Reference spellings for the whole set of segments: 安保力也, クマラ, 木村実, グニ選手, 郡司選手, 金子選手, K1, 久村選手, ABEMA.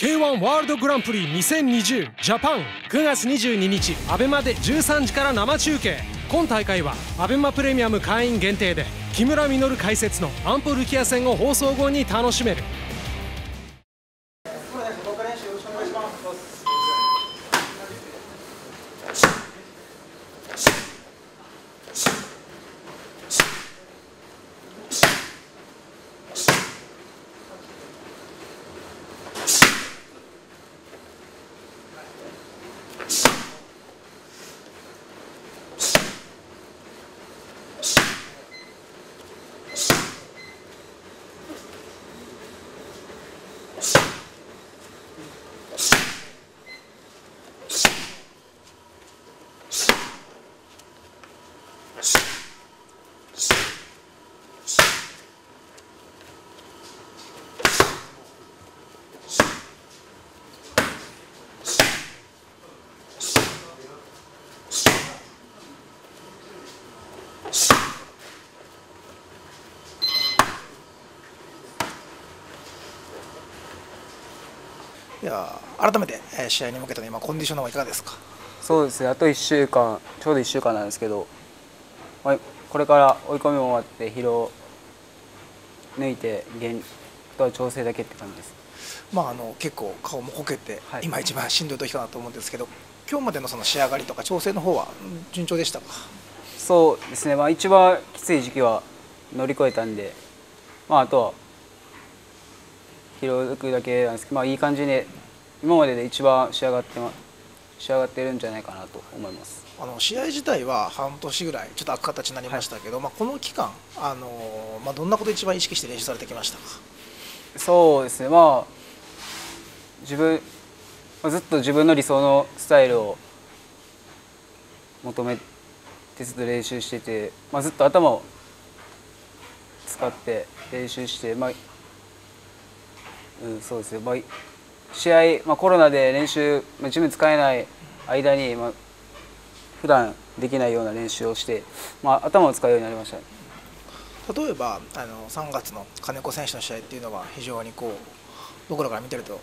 K1 ワールドグランプリ2020ジャパン9月22日 ABEMA で13時から生中継。今大会は ABEMA プレミアム会員限定で木村実解説の安保力也戦を放送後に楽しめる。では改めて試合に向けての今コンディションはいかがですか？そうですね、あと1週間ちょうど1週間なんですけど、これから追い込みも終わって疲労抜いてとは調整だけって感じです。結構顔もこけて、今一番しんどい時かなと思うんですけど、今日までのその仕上がりとか調整の方は順調でしたか？そうですね、一番きつい時期は乗り越えたんで、あとは疲労づくだけなんですけど、いい感じで今までで一番仕上がってるんじゃないかなと思います。試合自体は半年ぐらいちょっと空く形になりましたけど、この期間、どんなことを一番意識して練習されてきましたか？そうですね、ずっと自分の理想のスタイルを求めてずっと練習してて、ずっと頭を使って練習して、そうですね、試合、コロナで練習、ジム使えない間に、普段できないような練習をして、頭を使うようになりました。例えば3月の金子選手の試合っていうのは非常に僕らから見てると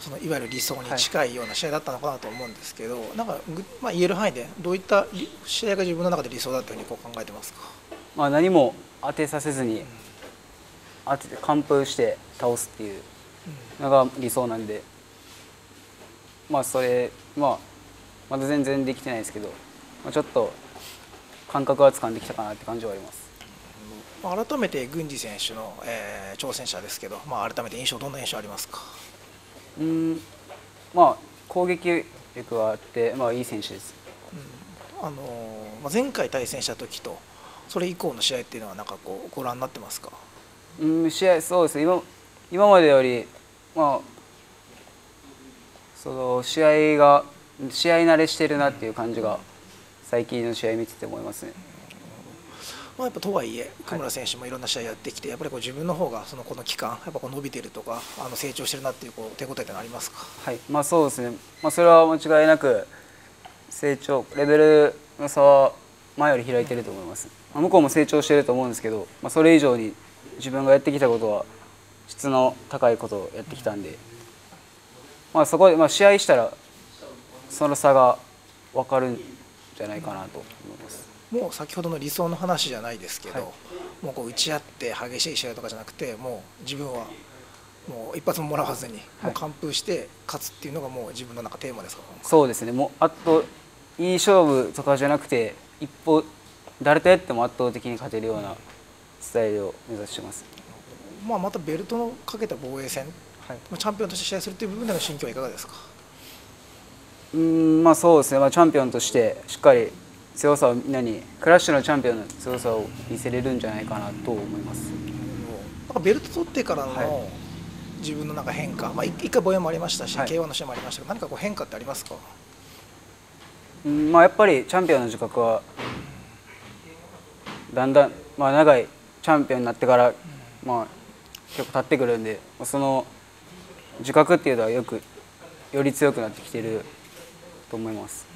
そのいわゆる理想に近いような試合だったのかなと思うんですけど、なんか、言える範囲でどういった試合が自分の中で理想だというふうに考えてますか？何も当てさせずに、完封して倒すっていうのが理想なんで、それ、まだ全然できてないですけど、ちょっと感覚はつかんできたかなって感じはあります。改めて郡司選手の、挑戦者ですけど、改めて印象どんな印象ありますか？攻撃力はあって、いい選手です。前回対戦した時とそれ以降の試合っていうのはなんかご覧になってますか？試合、そうですね、今までより、その試合慣れしてるなっていう感じが最近の試合見てて思いますね。やっぱとはいえ久村選手もいろんな試合やってきて、やっぱり自分の方がこの期間やっぱ伸びてるとか成長してるなっていう手応えってありますか？はい、そうですね、それは間違いなく成長レベルの差は前より開いてると思います。向こうも成長してると思うんですけど、それ以上に自分がやってきたことは質の高いことをやってきたんで、そこで試合したらその差が分かるんじゃないかなと思います。もう先ほどの理想の話じゃないですけど、もう打ち合って激しい試合とかじゃなくて、もう自分はもう一発ももらわずに、もう完封して勝つっていうのがもう自分のテーマですか？そうですね、もういい勝負とかじゃなくて、誰とやっても圧倒的に勝てるようなスタイルを目指してます。またベルトのかけた防衛戦、チャンピオンとして試合するという部分での心境はいかがですか？そうですね、チャンピオンとしてしっかり強さをみんなに、クラッシュのチャンピオンの強さを見せれるんじゃないかなと思います。ベルト取ってからの自分の変化、1回防衛もありましたし、K1 の試合もありましたけど、何か変化ってありますか？やっぱりチャンピオンの自覚はだんだん、長いチャンピオンになってから、結構経ってくるんで、その自覚っていうのはより強くなってきていると思います。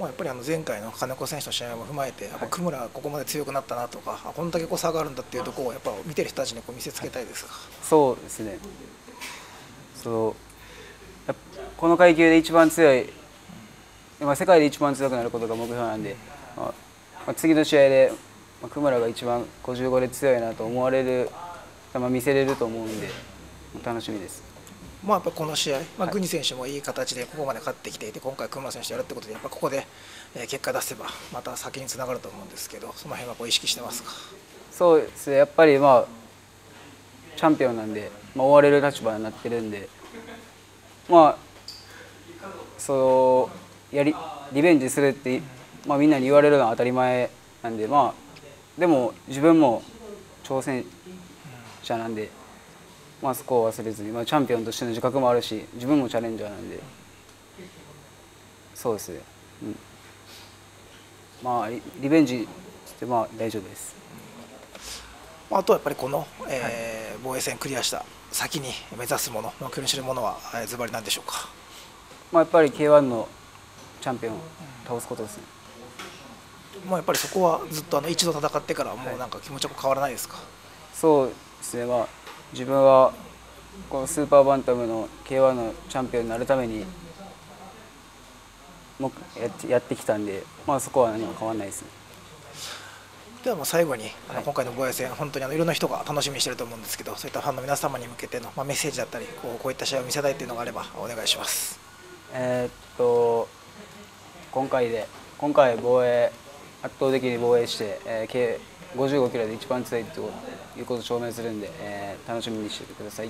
やっぱり前回の金子選手の試合も踏まえて、久村はここまで強くなったなとか、こんだけ差があるんだっていうところをやっぱ見てる人たちに見せつけたいですか？そうですね、そうこの階級で一番強い、まあ、世界で一番強くなることが目標なんで、まあ、次の試合でクマラが一番55で強いなと思われる、まあ、見せれると思うんで楽しみです。まあやっぱこの試合、まあ、グニ選手もいい形でここまで勝ってきていて、今回、クマラ選手やるってことで、やっぱここで結果出せば、また先につながると思うんですけど、その辺はこう意識してますか？そうですね、やっぱりまあチャンピオンなんで、まあ、追われる立場になってるんで、まあそうリベンジするって、まあ、みんなに言われるのは当たり前なんで、まあ、でも自分も挑戦者なんで。まあそこを忘れずに、まあ、チャンピオンとしての自覚もあるし、自分もチャレンジャーなんで、そうですね、うん、まあリベンジしてまあ大丈夫です。あとはやっぱりこの、防衛戦クリアした先に目指すもの、目標にするものはズバリなんでしょうか？まあやっぱり K1 のチャンピオンを倒すことですね。まあやっぱりそこはずっと一度戦ってからもうなんか気持ちは変わらないですか？そうですね、まあ自分はこのスーパーバンタムの K1 のチャンピオンになるためにやってきたんで、まあ、そこは何も変わらないですね。ではもう最後に、今回の防衛戦、本当にいろんな人が楽しみにしていると思うんですけど、そういったファンの皆様に向けての、まあ、メッセージだったりこういった試合を見せたいというのがあればお願いします。今回防衛圧倒的に防衛して、55キロで一番強いということを証明するんで、楽しみにしててください。